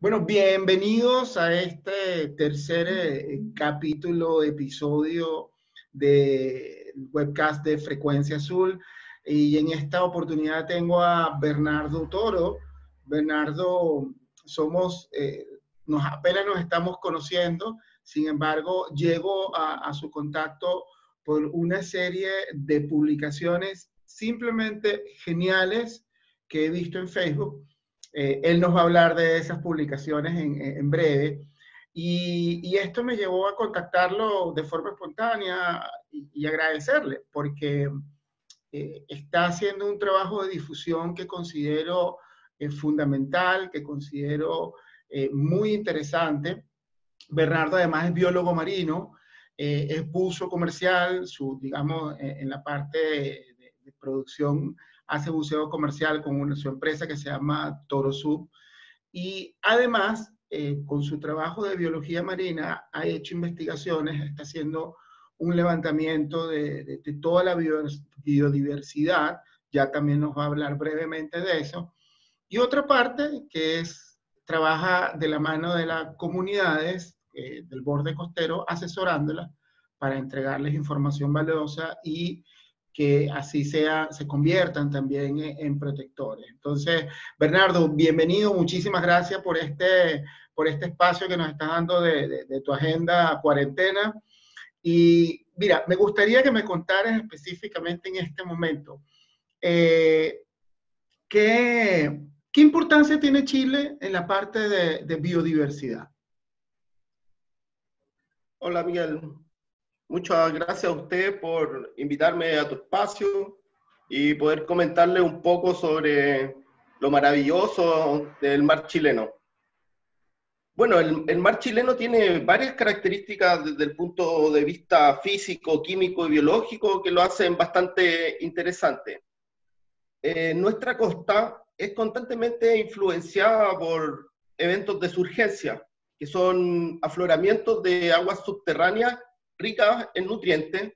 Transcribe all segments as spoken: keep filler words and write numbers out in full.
Bueno, bienvenidos a este tercer eh, capítulo, episodio del webcast de Frecuencia Azul. Y en esta oportunidad tengo a Bernardo Toro. Bernardo, somos, eh, nos, apenas nos estamos conociendo, sin embargo, llego a, a su contacto por una serie de publicaciones simplemente geniales que he visto en Facebook. Eh, él nos va a hablar de esas publicaciones en, en breve. Y, y esto me llevó a contactarlo de forma espontánea y, y agradecerle, porque eh, está haciendo un trabajo de difusión que considero eh, fundamental, que considero eh, muy interesante. Bernardo además es biólogo marino, eh, es buzo comercial, su, digamos, en, en la parte de, de, de producción hace buceo comercial con una, su empresa que se llama Torosub, y además eh, con su trabajo de biología marina ha hecho investigaciones, está haciendo un levantamiento de, de, de toda la biodiversidad, ya también nos va a hablar brevemente de eso, y otra parte que es, trabaja de la mano de las comunidades eh, del borde costero, asesorándolas para entregarles información valiosa y que así sea, se conviertan también en, en protectores. Entonces, Bernardo, bienvenido, muchísimas gracias por este, por este espacio que nos estás dando de, de, de tu agenda cuarentena. Y mira, me gustaría que me contaras específicamente en este momento, eh, ¿qué, qué importancia tiene Chile en la parte de, de biodiversidad? Hola, Miguel. Muchas gracias a usted por invitarme a tu espacio y poder comentarle un poco sobre lo maravilloso del mar chileno. Bueno, el, el mar chileno tiene varias características desde el punto de vista físico, químico y biológico que lo hacen bastante interesante. Eh, nuestra costa es constantemente influenciada por eventos de surgencia, que son afloramientos de aguas subterráneas ricas en nutrientes,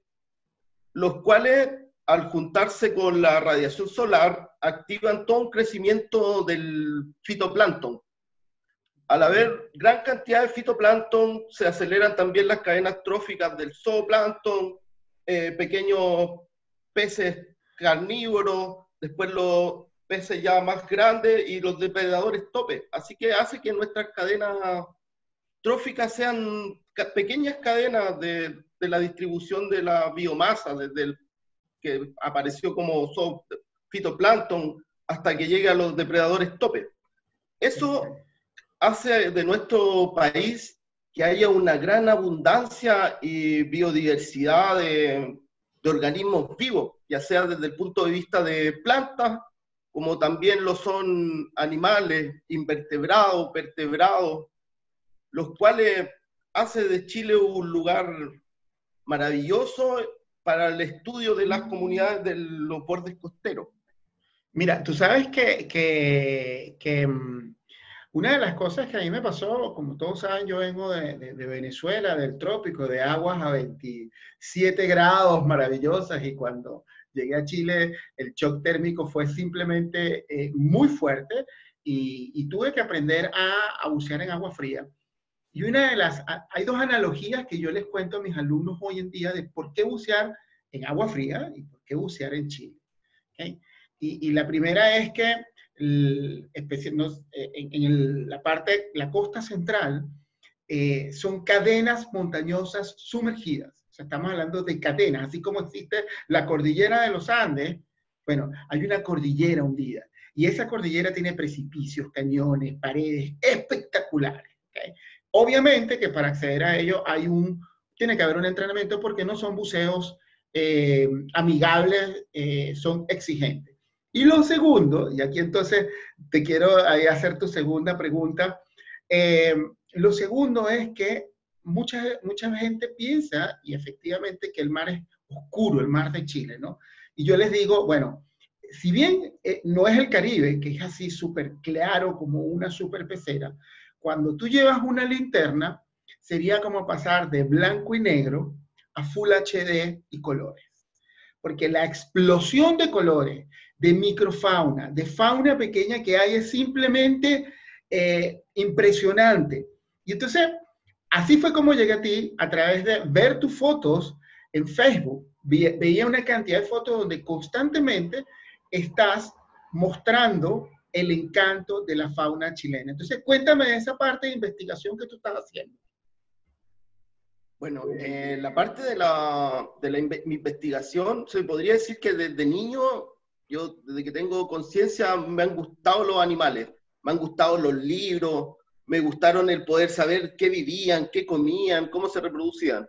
los cuales al juntarse con la radiación solar activan todo un crecimiento del fitoplancton. Al haber gran cantidad de fitoplancton se aceleran también las cadenas tróficas del zooplancton, eh, pequeños peces carnívoros, después los peces ya más grandes y los depredadores tope. Así que hace que nuestras cadenas tróficas sean pequeñas cadenas de, de la distribución de la biomasa, desde el que apareció como fitoplancton hasta que llega a los depredadores tope. Eso hace de nuestro país que haya una gran abundancia y biodiversidad de, de organismos vivos, ya sea desde el punto de vista de plantas, como también lo son animales, invertebrados, vertebrados, los cuales hace de Chile un lugar maravilloso para el estudio de las comunidades de los bordes costeros. Mira, tú sabes que, que, que una de las cosas que a mí me pasó, como todos saben, yo vengo de, de, de Venezuela, del trópico, de aguas a veintisiete grados maravillosas, y cuando llegué a Chile el shock térmico fue simplemente eh, muy fuerte, y, y tuve que aprender a, a bucear en agua fría. Y una de las, hay dos analogías que yo les cuento a mis alumnos hoy en día de por qué bucear en agua fría y por qué bucear en Chile. ¿Okay? Y, y la primera es que el, en el, la parte, la costa central, eh, son cadenas montañosas sumergidas. O sea, estamos hablando de cadenas, así como existe la cordillera de los Andes, bueno, hay una cordillera hundida. Y esa cordillera tiene precipicios, cañones, paredes espectaculares. ¿Okay? Obviamente que para acceder a ello hay un, tiene que haber un entrenamiento porque no son buceos eh, amigables, eh, son exigentes. Y lo segundo, y aquí entonces te quiero hacer tu segunda pregunta, eh, lo segundo es que mucha, mucha gente piensa, y efectivamente, que el mar es oscuro, el mar de Chile, ¿no? Y yo les digo, bueno, si bien eh, no es el Caribe, que es así súper claro como una súper pecera, cuando tú llevas una linterna, sería como pasar de blanco y negro a Full H D y colores. Porque la explosión de colores, de microfauna, de fauna pequeña que hay es simplemente eh, impresionante. Y entonces, así fue como llegué a ti, a través de ver tus fotos en Facebook. Ve, veía una cantidad de fotos donde constantemente estás mostrando el encanto de la fauna chilena. Entonces, cuéntame de esa parte de investigación que tú estás haciendo. Bueno, eh, la parte de la, de la inve mi investigación, se podría decir que desde niño, yo desde que tengo conciencia, me han gustado los animales, me han gustado los libros, me gustaron el poder saber qué vivían, qué comían, cómo se reproducían.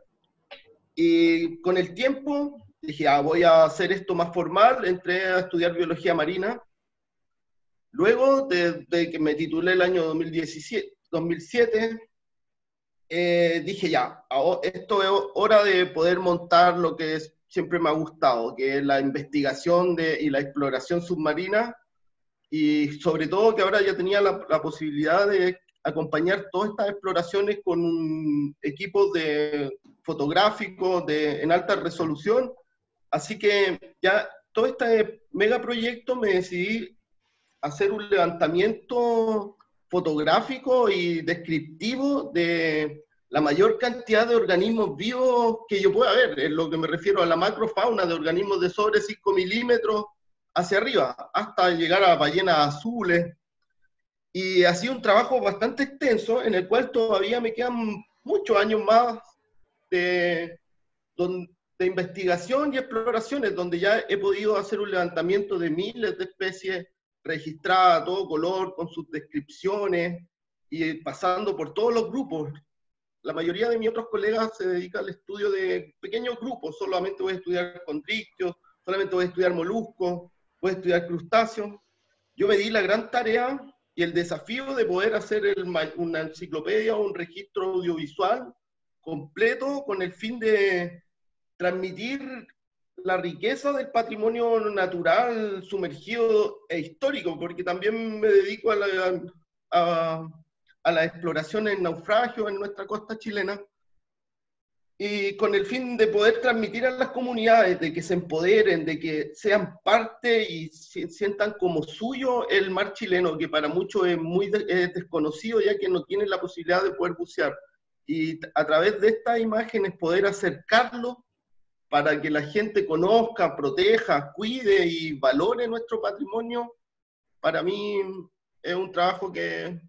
Y con el tiempo dije, ah, voy a hacer esto más formal, entré a estudiar biología marina. Luego, desde que me titulé el año dos mil diecisiete, dos mil siete, Eh, dije ya, esto es hora de poder montar lo que es, siempre me ha gustado, que es la investigación de, y la exploración submarina, y sobre todo que ahora ya tenía la, la posibilidad de acompañar todas estas exploraciones con un equipo de fotográficos en alta resolución, así que ya todo este megaproyecto me decidí hacer un levantamiento fotográfico y descriptivo de la mayor cantidad de organismos vivos que yo pueda ver, en lo que me refiero a la macrofauna, de organismos de sobre cinco milímetros hacia arriba, hasta llegar a ballenas azules. Y ha sido un trabajo bastante extenso, en el cual todavía me quedan muchos años más de, de investigación y exploraciones, donde ya he podido hacer un levantamiento de miles de especies registrada a todo color, con sus descripciones, y pasando por todos los grupos. La mayoría de mis otros colegas se dedica al estudio de pequeños grupos, solamente voy a estudiar condrictios, solamente voy a estudiar moluscos, voy a estudiar crustáceos. Yo me di la gran tarea y el desafío de poder hacer el, una enciclopedia o un registro audiovisual completo con el fin de transmitir la riqueza del patrimonio natural sumergido e histórico, porque también me dedico a la, a, a la exploración en naufragio en nuestra costa chilena, y con el fin de poder transmitir a las comunidades, de que se empoderen, de que sean parte y sientan como suyo el mar chileno, que para muchos es muy de, es desconocido, ya que no tienen la posibilidad de poder bucear, y a través de estas imágenes poder acercarlo para que la gente conozca, proteja, cuide y valore nuestro patrimonio. Para mí es un trabajo que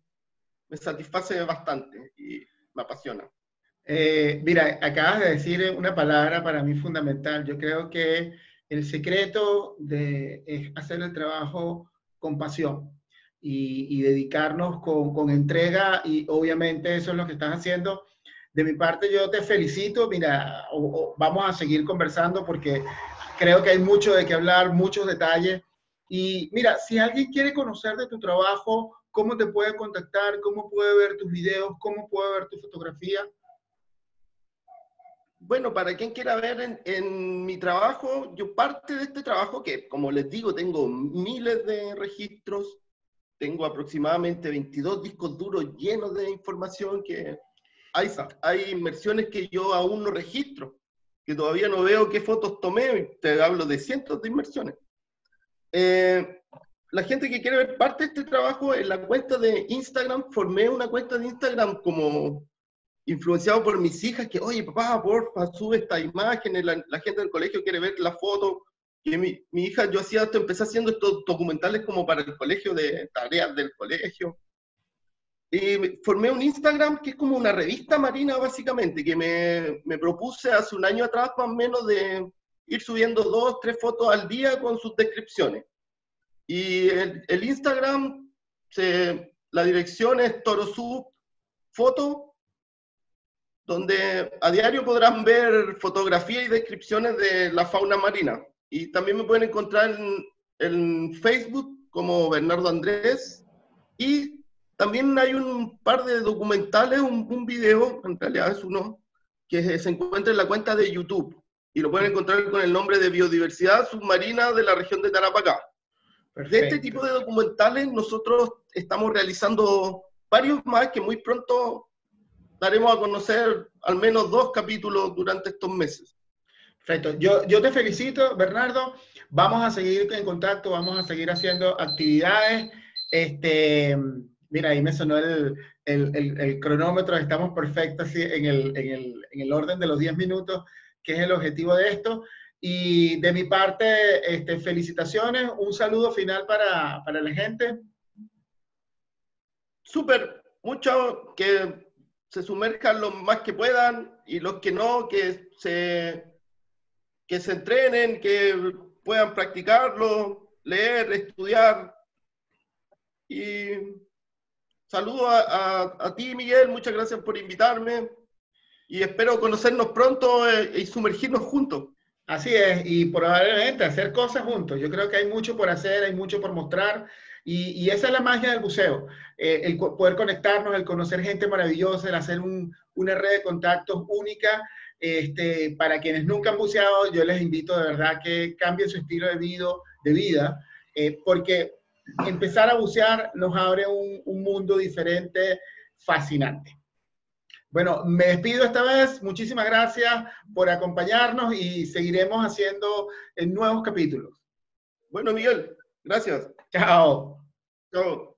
me satisface bastante y me apasiona. Eh, mira, acabas de decir una palabra para mí fundamental. Yo creo que el secreto de, es hacer el trabajo con pasión y, y dedicarnos con, con entrega, y obviamente eso es lo que estás haciendo. De mi parte, yo te felicito. Mira, o, o vamos a seguir conversando porque creo que hay mucho de qué hablar, muchos detalles. Y mira, si alguien quiere conocer de tu trabajo, ¿cómo te puede contactar? ¿Cómo puede ver tus videos? ¿Cómo puede ver tu fotografía? Bueno, para quien quiera ver en, en mi trabajo, yo parte de este trabajo que, como les digo, tengo miles de registros, tengo aproximadamente veintidós discos duros llenos de información que... Hay, hay inmersiones que yo aún no registro, que todavía no veo qué fotos tomé, te hablo de cientos de inmersiones. Eh, la gente que quiere ver parte de este trabajo, en la cuenta de Instagram, formé una cuenta de Instagram como influenciado por mis hijas, que oye papá, porfa, sube esta imagen, la, la gente del colegio quiere ver la foto, que mi, mi hija, yo hacía esto, empecé haciendo estos documentales como para el colegio, de tareas del colegio. Y formé un Instagram que es como una revista marina básicamente, que me, me propuse hace un año atrás más o menos de ir subiendo dos, tres fotos al día con sus descripciones. Y el, el Instagram, se, la dirección es Torosub foto, donde a diario podrán ver fotografías y descripciones de la fauna marina. Y también me pueden encontrar en, en Facebook como Bernardo Andrés, y también hay un par de documentales, un, un video, en realidad es uno, que se encuentra en la cuenta de YouTube. Y lo pueden encontrar con el nombre de Biodiversidad Submarina de la Región de Tarapacá. Perfecto. De este tipo de documentales nosotros estamos realizando varios más que muy pronto daremos a conocer al menos dos capítulos durante estos meses. Perfecto. Yo, yo te felicito, Bernardo. Vamos a seguir en contacto, vamos a seguir haciendo actividades. Este... Mira, ahí me sonó el, el, el, el cronómetro, estamos perfectos así, en, el, en, el, en el orden de los diez minutos, que es el objetivo de esto. Y de mi parte, este, felicitaciones, un saludo final para, para la gente. Súper, mucho que se sumerjan lo más que puedan y los que no, que se, que se entrenen, que puedan practicarlo, leer, estudiar. Y saludo a, a, a ti, Miguel, muchas gracias por invitarme y espero conocernos pronto e, y sumergirnos juntos. Así es, y probablemente hacer cosas juntos. Yo creo que hay mucho por hacer, hay mucho por mostrar, y, y esa es la magia del buceo, eh, el poder conectarnos, el conocer gente maravillosa, el hacer un, una red de contactos única. Este, para quienes nunca han buceado, yo les invito de verdad que cambien su estilo de vida, de vida eh, porque empezar a bucear nos abre un, un mundo diferente, fascinante. Bueno, me despido esta vez. Muchísimas gracias por acompañarnos y seguiremos haciendo nuevos capítulos. Bueno, Miguel, gracias. Chao. Chao.